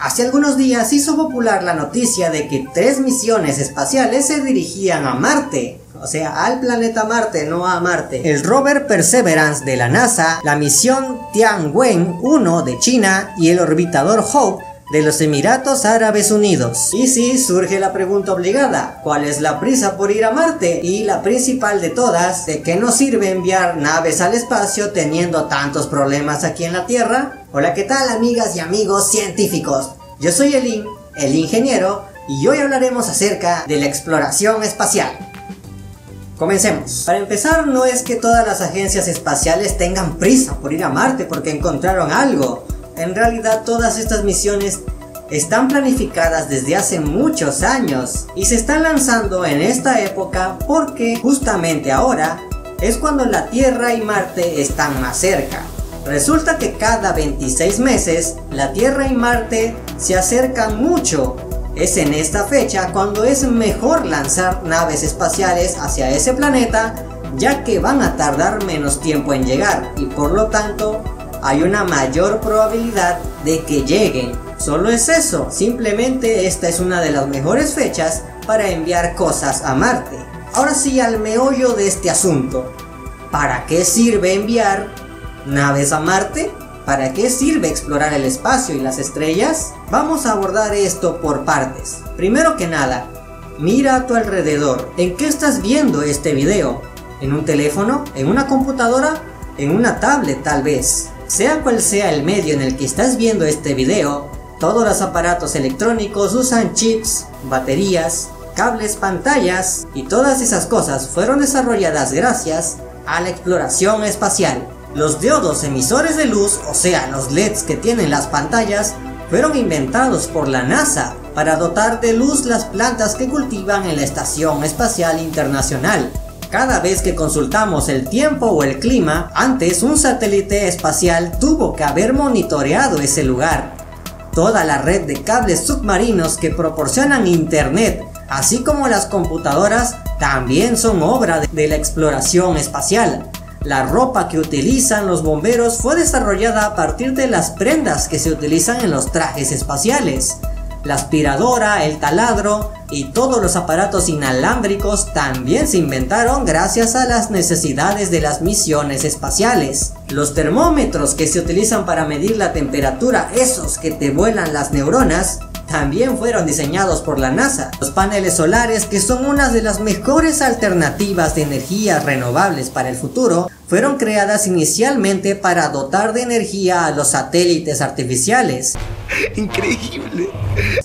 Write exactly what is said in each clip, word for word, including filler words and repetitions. Hace algunos días hizo popular la noticia de que tres misiones espaciales se dirigían a Marte. O sea, al planeta Marte, no a Marte. El rover Perseverance de la NASA, la misión Tianwen uno de China y el orbitador Hope de los Emiratos Árabes Unidos. Y sí, surge la pregunta obligada, ¿cuál es la prisa por ir a Marte? Y la principal de todas, ¿de qué nos sirve enviar naves al espacio teniendo tantos problemas aquí en la Tierra? Hola, ¿qué tal, amigas y amigos científicos? Yo soy Elin, el ingeniero, y hoy hablaremos acerca de la exploración espacial. Comencemos. Para empezar, no es que todas las agencias espaciales tengan prisa por ir a Marte porque encontraron algo. En realidad, todas estas misiones están planificadas desde hace muchos años y se están lanzando en esta época porque justamente ahora es cuando la Tierra y Marte están más cerca. Resulta que cada veintiséis meses la Tierra y Marte se acercan mucho. Es en esta fecha cuando es mejor lanzar naves espaciales hacia ese planeta, ya que van a tardar menos tiempo en llegar y por lo tanto hay una mayor probabilidad de que lleguen. Solo es eso, simplemente esta es una de las mejores fechas para enviar cosas a Marte. Ahora sí, al meollo de este asunto. ¿Para qué sirve enviar naves a Marte? ¿Para qué sirve explorar el espacio y las estrellas? Vamos a abordar esto por partes. Primero que nada, mira a tu alrededor. ¿En qué estás viendo este video? ¿En un teléfono? ¿En una computadora? ¿En una tablet tal vez? Sea cual sea el medio en el que estás viendo este video, todos los aparatos electrónicos usan chips, baterías, cables, pantallas y todas esas cosas fueron desarrolladas gracias a la exploración espacial. Los diodos emisores de luz, o sea, los L E Ds que tienen las pantallas, fueron inventados por la NASA para dotar de luz las plantas que cultivan en la Estación Espacial Internacional. Cada vez que consultamos el tiempo o el clima, antes un satélite espacial tuvo que haber monitoreado ese lugar. Toda la red de cables submarinos que proporcionan internet, así como las computadoras, también son obra de la exploración espacial. La ropa que utilizan los bomberos fue desarrollada a partir de las prendas que se utilizan en los trajes espaciales. La aspiradora, el taladro y todos los aparatos inalámbricos también se inventaron gracias a las necesidades de las misiones espaciales. Los termómetros que se utilizan para medir la temperatura, esos que te vuelan las neuronas, también fueron diseñados por la NASA. Los paneles solares, que son una de las mejores alternativas de energías renovables para el futuro, fueron creadas inicialmente para dotar de energía a los satélites artificiales. ¡Increíble!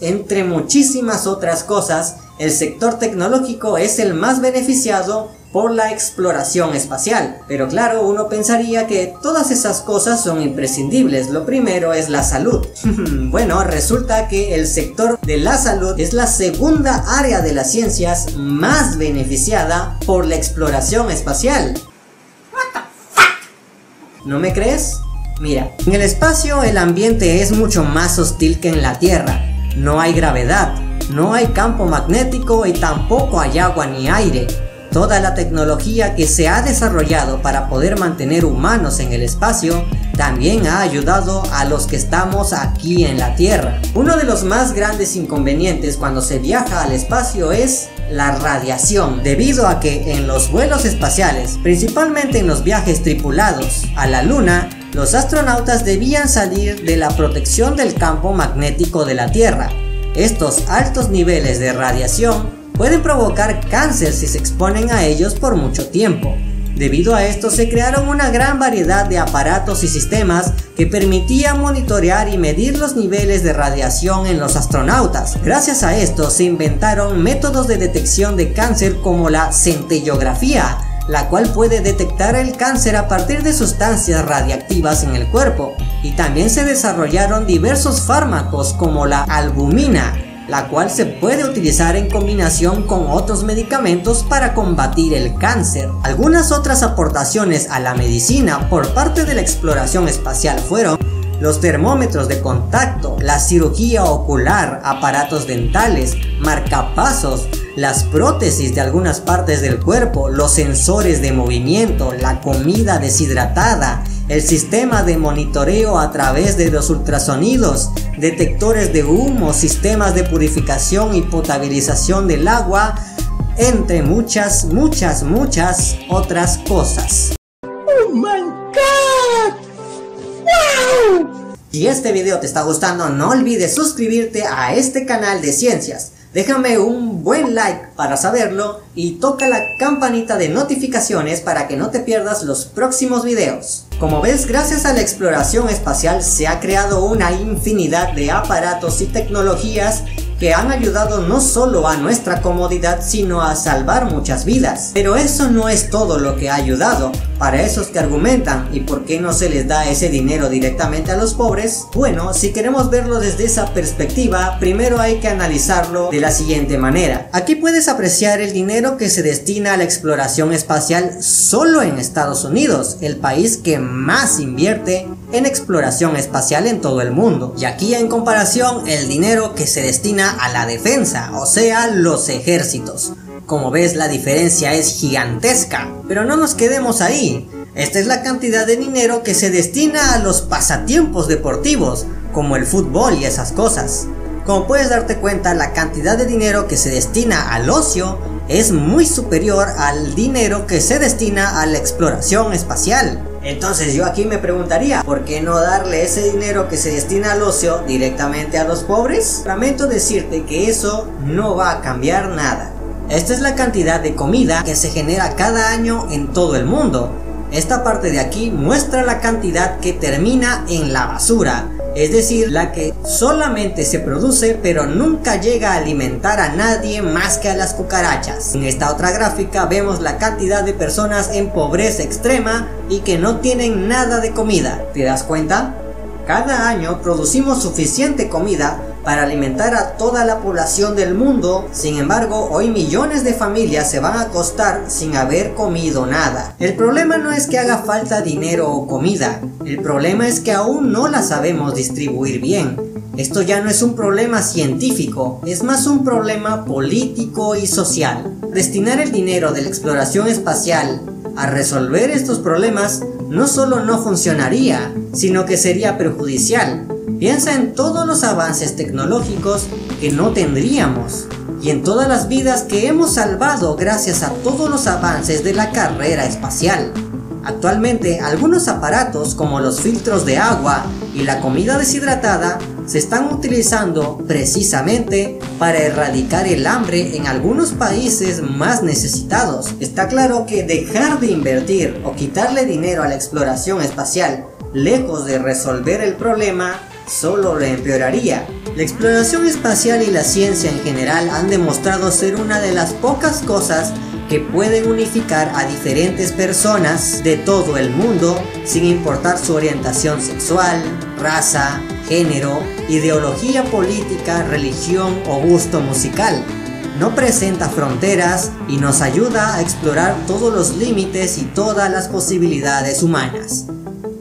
Entre muchísimas otras cosas, el sector tecnológico es el más beneficiado por la exploración espacial. Pero claro, uno pensaría que todas esas cosas son imprescindibles. Lo primero es la salud. Bueno, resulta que el sector de la salud es la segunda área de las ciencias más beneficiada por la exploración espacial. ¿No me crees? Mira, en el espacio el ambiente es mucho más hostil que en la Tierra. No hay gravedad, no hay campo magnético y tampoco hay agua ni aire. Toda la tecnología que se ha desarrollado para poder mantener humanos en el espacio también ha ayudado a los que estamos aquí en la Tierra. Uno de los más grandes inconvenientes cuando se viaja al espacio es la radiación, debido a que en los vuelos espaciales, principalmente en los viajes tripulados a la Luna, los astronautas debían salir de la protección del campo magnético de la Tierra. Estos altos niveles de radiación pueden provocar cáncer si se exponen a ellos por mucho tiempo. Debido a esto se crearon una gran variedad de aparatos y sistemas que permitían monitorear y medir los niveles de radiación en los astronautas. Gracias a esto se inventaron métodos de detección de cáncer como la centellografía, la cual puede detectar el cáncer a partir de sustancias radiactivas en el cuerpo. Y también se desarrollaron diversos fármacos como la albúmina, la cual se puede utilizar en combinación con otros medicamentos para combatir el cáncer. Algunas otras aportaciones a la medicina por parte de la exploración espacial fueron los termómetros de contacto, la cirugía ocular, aparatos dentales, marcapasos, las prótesis de algunas partes del cuerpo, los sensores de movimiento, la comida deshidratada, el sistema de monitoreo a través de los ultrasonidos, detectores de humo, sistemas de purificación y potabilización del agua, entre muchas, muchas, muchas otras cosas. ¡Human Cat! ¡Wow! Si este video te está gustando, no olvides suscribirte a este canal de ciencias. Déjame un buen like para saberlo y toca la campanita de notificaciones para que no te pierdas los próximos videos. Como ves, gracias a la exploración espacial se ha creado una infinidad de aparatos y tecnologías que han ayudado no solo a nuestra comodidad, sino a salvar muchas vidas. Pero eso no es todo lo que ha ayudado. Para esos que argumentan, ¿y por qué no se les da ese dinero directamente a los pobres? Bueno, si queremos verlo desde esa perspectiva, primero hay que analizarlo de la siguiente manera. Aquí puedes apreciar el dinero que se destina a la exploración espacial solo en Estados Unidos, el país que más invierte en exploración espacial en todo el mundo. Y aquí en comparación, el dinero que se destina a la defensa, o sea, los ejércitos. Como ves, la diferencia es gigantesca, pero no nos quedemos ahí. Esta es la cantidad de dinero que se destina a los pasatiempos deportivos, como el fútbol y esas cosas. Como puedes darte cuenta, la cantidad de dinero que se destina al ocio es muy superior al dinero que se destina a la exploración espacial. Entonces yo aquí me preguntaría, ¿por qué no darle ese dinero que se destina al ocio directamente a los pobres? Lamento decirte que eso no va a cambiar nada. Esta es la cantidad de comida que se genera cada año en todo el mundo. Esta parte de aquí muestra la cantidad que termina en la basura, es decir, la que solamente se produce pero nunca llega a alimentar a nadie más que a las cucarachas. En esta otra gráfica vemos la cantidad de personas en pobreza extrema y que no tienen nada de comida. ¿Te das cuenta? Cada año producimos suficiente comida para alimentar a toda la población del mundo. Sin embargo, hoy millones de familias se van a acostar sin haber comido nada. El problema no es que haga falta dinero o comida, el problema es que aún no la sabemos distribuir bien. Esto ya no es un problema científico, es más un problema político y social. Destinar el dinero de la exploración espacial a resolver estos problemas no solo no funcionaría, sino que sería perjudicial. Piensa en todos los avances tecnológicos que no tendríamos y en todas las vidas que hemos salvado gracias a todos los avances de la carrera espacial. Actualmente, algunos aparatos como los filtros de agua y la comida deshidratada se están utilizando precisamente para erradicar el hambre en algunos países más necesitados. Está claro que dejar de invertir o quitarle dinero a la exploración espacial, lejos de resolver el problema, solo lo empeoraría. La exploración espacial y la ciencia en general han demostrado ser una de las pocas cosas que pueden unificar a diferentes personas de todo el mundo, sin importar su orientación sexual, raza, género, ideología política, religión o gusto musical. No presenta fronteras y nos ayuda a explorar todos los límites y todas las posibilidades humanas.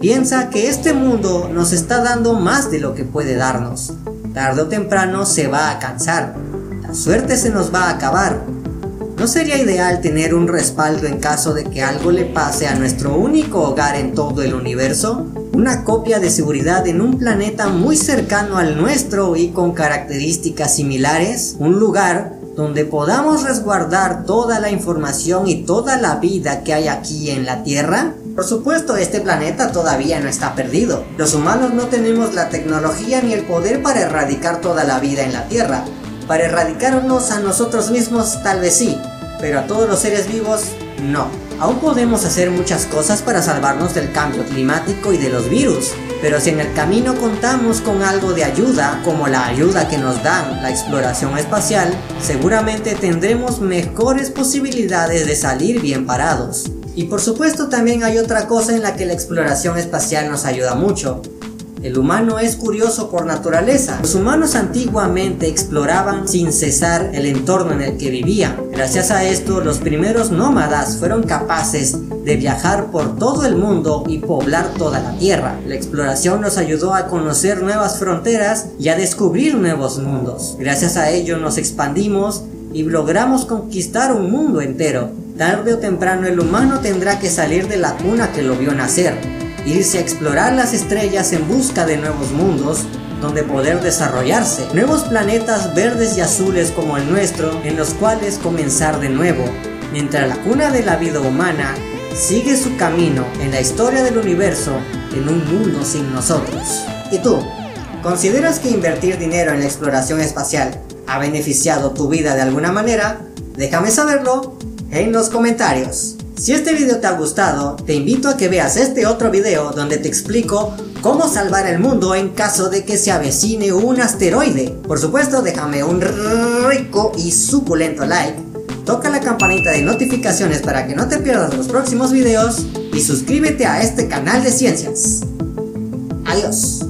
Piensa que este mundo nos está dando más de lo que puede darnos. Tarde o temprano se va a cansar. La suerte se nos va a acabar. ¿No sería ideal tener un respaldo en caso de que algo le pase a nuestro único hogar en todo el universo? Una copia de seguridad en un planeta muy cercano al nuestro y con características similares. Un lugar donde podamos resguardar toda la información y toda la vida que hay aquí en la Tierra. Por supuesto, este planeta todavía no está perdido. Los humanos no tenemos la tecnología ni el poder para erradicar toda la vida en la Tierra. Para erradicarnos a nosotros mismos tal vez sí, pero a todos los seres vivos no. Aún podemos hacer muchas cosas para salvarnos del cambio climático y de los virus, pero si en el camino contamos con algo de ayuda, como la ayuda que nos dan la exploración espacial, seguramente tendremos mejores posibilidades de salir bien parados. Y por supuesto también hay otra cosa en la que la exploración espacial nos ayuda mucho. El humano es curioso por naturaleza. Los humanos antiguamente exploraban sin cesar el entorno en el que vivían. Gracias a esto, los primeros nómadas fueron capaces de viajar por todo el mundo y poblar toda la Tierra. La exploración nos ayudó a conocer nuevas fronteras y a descubrir nuevos mundos. Gracias a ello nos expandimos y logramos conquistar un mundo entero. Tarde o temprano el humano tendrá que salir de la cuna que lo vio nacer, irse a explorar las estrellas en busca de nuevos mundos donde poder desarrollarse, nuevos planetas verdes y azules como el nuestro, en los cuales comenzar de nuevo, mientras la cuna de la vida humana sigue su camino en la historia del universo en un mundo sin nosotros. ¿Y tú? ¿Consideras que invertir dinero en la exploración espacial ha beneficiado tu vida de alguna manera? Déjame saberlo en los comentarios. Si este video te ha gustado, te invito a que veas este otro video donde te explico cómo salvar el mundo en caso de que se avecine un asteroide. Por supuesto, déjame un rico y suculento like, toca la campanita de notificaciones para que no te pierdas los próximos videos y suscríbete a este canal de ciencias. Adiós.